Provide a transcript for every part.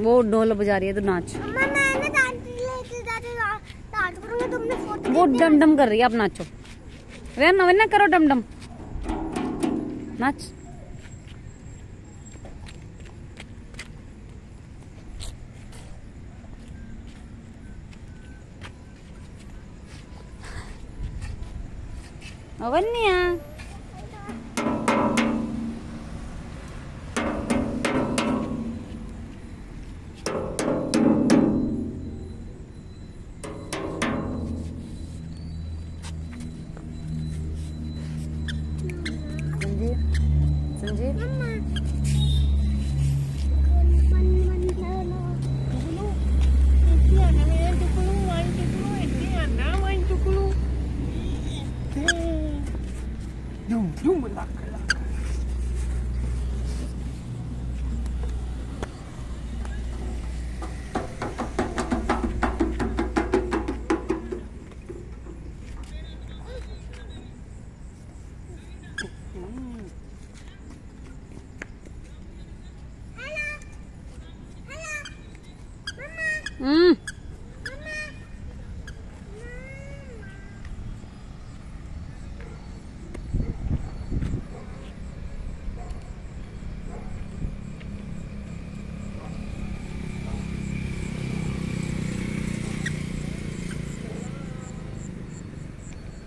वो ढोल बजा रही है तो नाच। तुमने वो डम डम कर रही है, आप नाचो। वरना करो डम डम, नाच। वन्या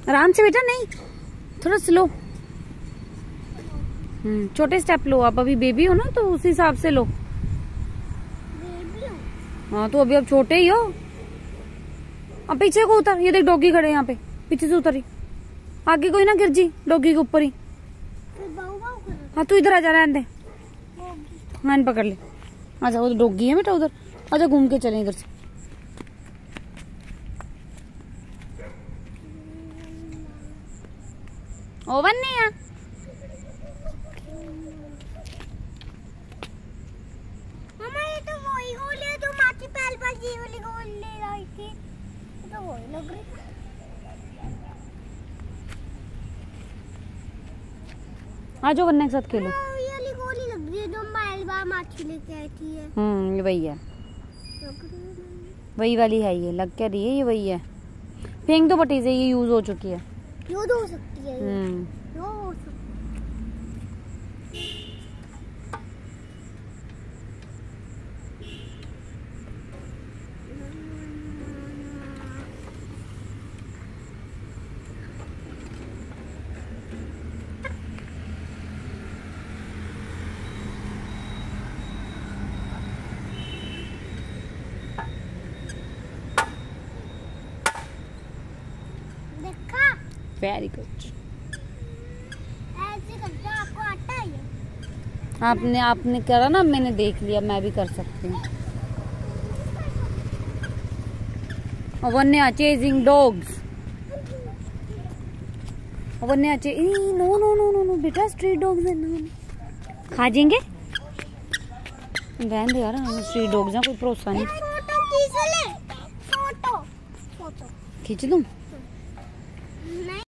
आराम से बेटा, नहीं थोड़ा स्लो, छोटे स्टेप लो। आप अभी बेबी हो ना, तो उसी हिसाब से लो। हाँ तो अभी आप छोटे ही हो। अब पीछे को उतर, ये देख डॉगी खड़े यहाँ पे, पीछे से उतरी। आगे कोई ना गिर जी डॉगी के ऊपर ही। हाँ तू इधर आ जा, रहने दे, मैंने पकड़ ले। अच्छा वो तो डॉगी है बेटा उधर। अच्छा घूम के चले इधर से। ओवन नहीं है। मामा ये तो वही गोल है जो माँ की पहल पर ये वाली गोल ले आई थी, तो वही लग रही है। आज वो बनने के साथ खेलो। ये वाली गोल ही लग रही है जो पहल बार माँ की लेके आई थी। ये वही है, वही वाली है। ये लग क्या रही है? ये वही है। फेंक दो पटी से, ये यूज हो चुकी है। यूज हो सकती है, यूज हो सकती है। Very good. ऐसे करते आपको आता है? आपने करा ना, मैंने देख लिया, मैं भी कर सकती हूँ। वन्या chasing dogs. वन्या no no no no no बेटा, street dogs है ना, खा जाएंगे। रहने दे यार, street dogs हैं, कोई भरोसा नहीं। फोटो खींच लूँ।